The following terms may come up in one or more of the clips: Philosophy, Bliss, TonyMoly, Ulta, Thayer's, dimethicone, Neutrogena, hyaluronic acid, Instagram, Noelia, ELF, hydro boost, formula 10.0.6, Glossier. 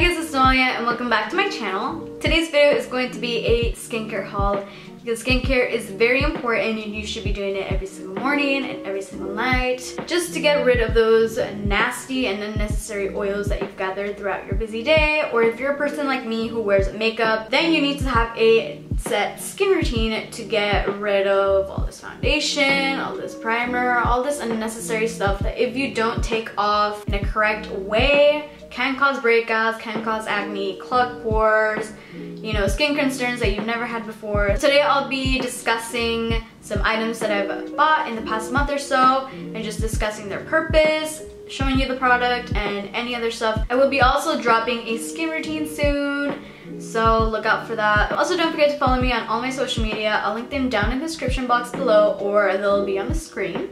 Hi guys, it's Noelia and welcome back to my channel. Today's video is going to be a skincare haul because skincare is very important and you should be doing it every single morning and every single night just to get rid of those nasty and unnecessary oils that you've gathered throughout your busy day. Or if you're a person like me who wears makeup, then you need to have a set skin routine to get rid of all this foundation, all this primer, all this unnecessary stuff that if you don't take off in a correct way can cause breakouts, can cause acne, clogged pores, you know, skin concerns that you've never had before. Today I'll be discussing some items that I've bought in the past month or so and just discussing their purpose, showing you the product and any other stuff. I will be also dropping a skin routine soon, so look out for that. Also, don't forget to follow me on all my social media. I'll link them down in the description box below or they'll be on the screen.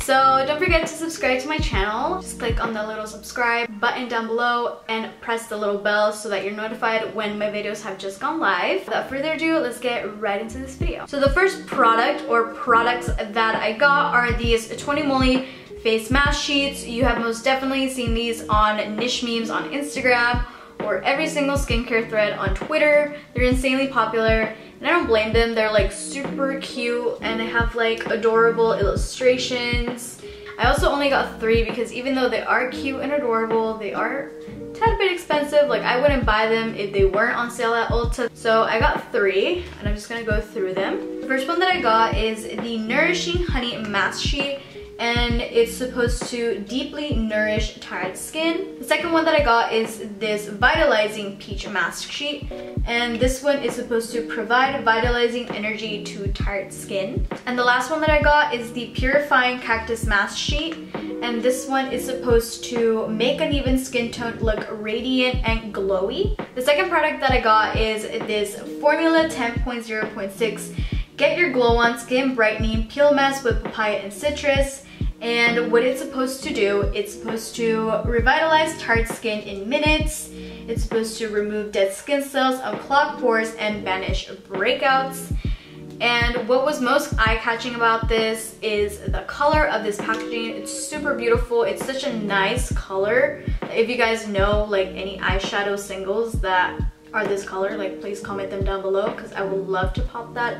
So don't forget to subscribe to my channel. Just click on the little subscribe button down below and press the little bell so that you're notified when my videos have just gone live. Without further ado, let's get right into this video. So the first product or products that I got are these TonyMoly face mask sheets. You have most definitely seen these on niche memes on Instagram or every single skincare thread on Twitter. They're insanely popular. And I don't blame them, they're like super cute and they have like adorable illustrations. I also only got three because even though they are cute and adorable, they are a tad bit expensive. Like, I wouldn't buy them if they weren't on sale at Ulta. So I got three and I'm just gonna go through them. The first one that I got is the Nourishing Honey Mask Sheet, and it's supposed to deeply nourish tired skin. The second one that I got is this Vitalizing Peach Mask Sheet, and this one is supposed to provide vitalizing energy to tired skin. And the last one that I got is the Purifying Cactus Mask Sheet, and this one is supposed to make an even skin tone look radiant and glowy. The second product that I got is this Formula 10.0.6 Get Your Glow On Skin Brightening Peel Mask with Papaya and Citrus. And what it's supposed to do, it's supposed to revitalize tired skin in minutes. It's supposed to remove dead skin cells, unclog pores, and banish breakouts. And what was most eye-catching about this is the color of this packaging. It's super beautiful. It's such a nice color. If you guys know like any eyeshadow singles that are this color, like please comment them down below because I would love to pop that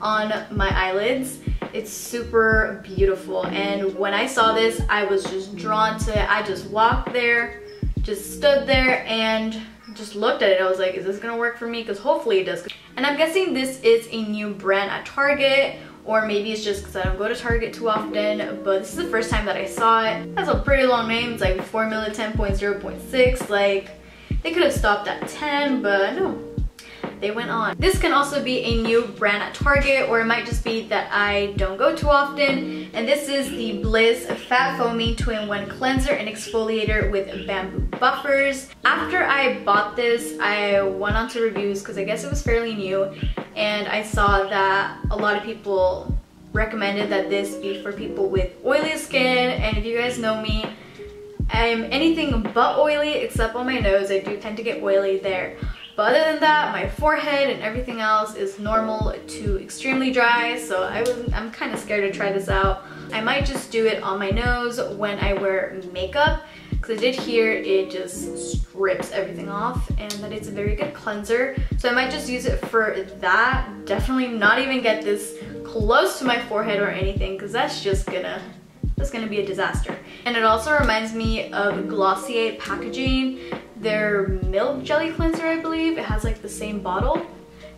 on my eyelids. It's super beautiful, and when I saw this I was just drawn to it. I just walked there, just stood there and just looked at it. I was like, is this gonna work for me? Because hopefully it does. And I'm guessing this is a new brand at Target, or maybe it's just because I don't go to Target too often, but this is the first time that I saw it. That's a pretty long name. It's like Formula 10.0.6. like, they could have stopped at 10, but no, they went on. This can also be a new brand at Target, or it might just be that I don't go too often. And this is the Bliss Fat Foaming 2-in-1 Cleanser and Exfoliator with Bamboo Buffers. After I bought this, I went on to reviews because I guess it was fairly new, and I saw that a lot of people recommended that this be for people with oily skin. And if you guys know me, I'm anything but oily except on my nose. I do tend to get oily there. But other than that, my forehead and everything else is normal to extremely dry, so I'm kind of scared to try this out. I might just do it on my nose when I wear makeup, because I did hear it just strips everything off and that it's a very good cleanser. So I might just use it for that. Definitely not even get this close to my forehead or anything, because that's just gonna... that's gonna be a disaster. And it also reminds me of Glossier packaging, their milk jelly cleanser, I believe. It has like the same bottle.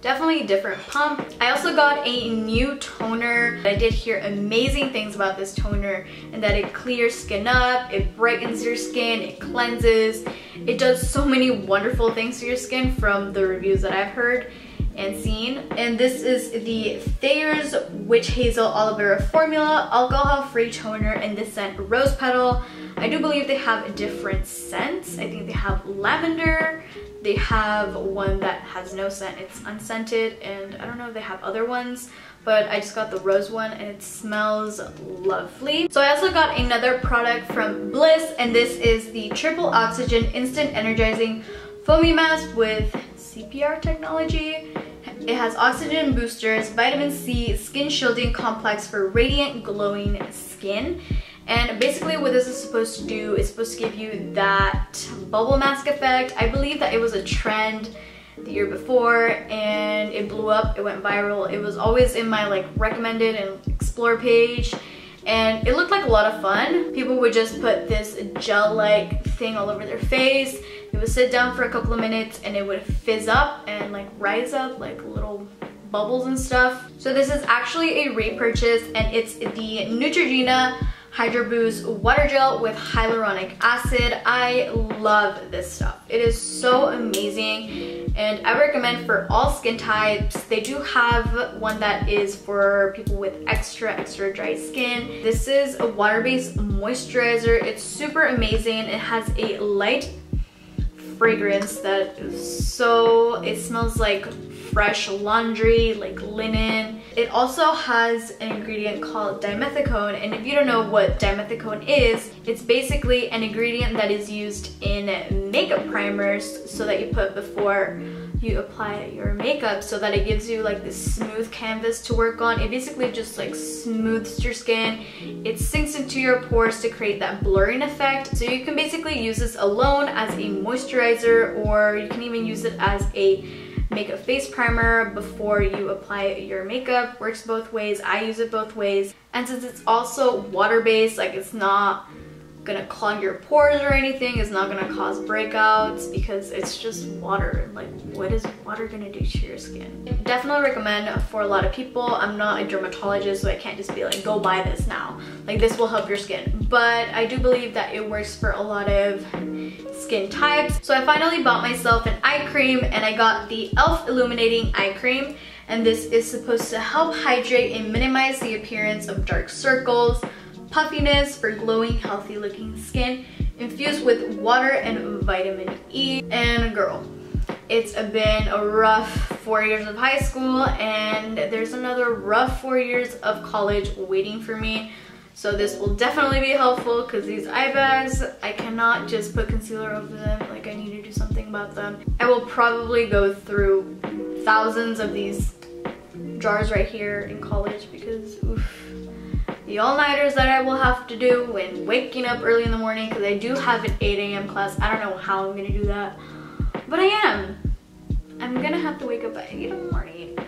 Definitely a different pump. I also got a new toner. I did hear amazing things about this toner, and that it clears skin up, it brightens your skin, it cleanses. It does so many wonderful things to your skin from the reviews that I've heard and seen. And this is the Thayer's Witch Hazel Aloe Vera Formula Alcohol-Free Toner in the scent Rose Petal. I do believe they have different scents. I think they have lavender, they have one that has no scent, it's unscented, and I don't know if they have other ones, but I just got the rose one and it smells lovely. So I also got another product from Bliss, and this is the Triple Oxygen Instant Energizing Foamy Mask with CPR technology. It has oxygen boosters, vitamin C, skin shielding complex for radiant glowing skin. And basically what this is supposed to do is supposed to give you that bubble mask effect. I believe that it was a trend the year before and it blew up, it went viral. It was always in my like recommended and explore page and it looked like a lot of fun. People would just put this gel-like thing all over their face. They would sit down for a couple of minutes and it would fizz up and like rise up like little bubbles and stuff. So this is actually a repurchase and it's the Neutrogena Hydro Boost Water Gel with Hyaluronic Acid. I love this stuff. It is so amazing and I recommend for all skin types. They do have one that is for people with extra dry skin. This is a water-based moisturizer. It's super amazing. It has a light fragrance that is so, it smells like fresh laundry, like linen. It also has an ingredient called dimethicone, and if you don't know what dimethicone is, it's basically an ingredient that is used in makeup primers so that you put before you apply your makeup so that it gives you like this smooth canvas to work on. It basically just like smooths your skin. It sinks into your pores to create that blurring effect. So you can basically use this alone as a moisturizer, or you can even use it as a makeup face primer before you apply your makeup. Works both ways. I use it both ways. And since it's also water-based, like it's not gonna clog your pores or anything, it's not gonna cause breakouts because it's just water. Like, what is water gonna do to your skin? I definitely recommend for a lot of people. I'm not a dermatologist, so I can't just be like, go buy this now, like this will help your skin, but I do believe that it works for a lot of skin types. So I finally bought myself an eye cream and I got the ELF illuminating eye cream, and this is supposed to help hydrate and minimize the appearance of dark circles, puffiness for glowing, healthy looking skin, infused with water and vitamin E. And girl, it's been a rough 4 years of high school and there's another rough 4 years of college waiting for me. So this will definitely be helpful because these eye bags, I cannot just put concealer over them. Like, I need to do something about them. I will probably go through thousands of these jars right here in college because oof. The all-nighters that I will have to do when waking up early in the morning, because I do have an 8 a.m. class. I don't know how I'm gonna do that, but I am. I'm gonna have to wake up at 8 in the morning.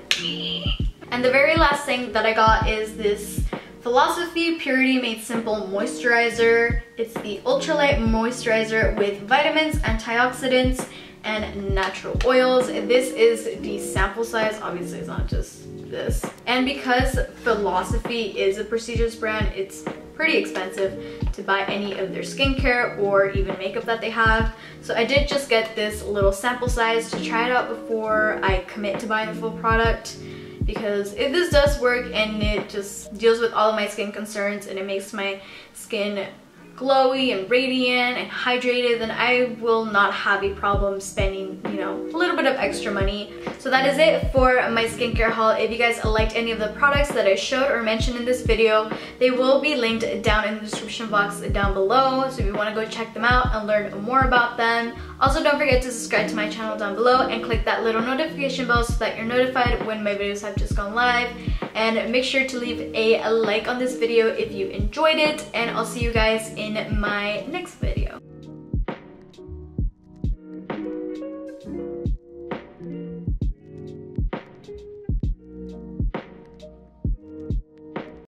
And the very last thing that I got is this Philosophy Purity Made Simple Moisturizer. It's the ultralight moisturizer with vitamins, antioxidants, and natural oils. This is the sample size. Obviously, it's not just this. And because Philosophy is a prestigious brand, it's pretty expensive to buy any of their skincare or even makeup that they have. So I did just get this little sample size to try it out before I commit to buying the full product, because if this does work and it just deals with all of my skin concerns and it makes my skin glowy and radiant and hydrated, then I will not have a problem spending, you know, a little bit of extra money. So that is it for my skincare haul. If you guys liked any of the products that I showed or mentioned in this video, they will be linked down in the description box down below. So if you want to go check them out and learn more about them. Also, don't forget to subscribe to my channel down below and click that little notification bell so that you're notified when my videos have just gone live. And make sure to leave a like on this video if you enjoyed it, and I'll see you guys in my next video.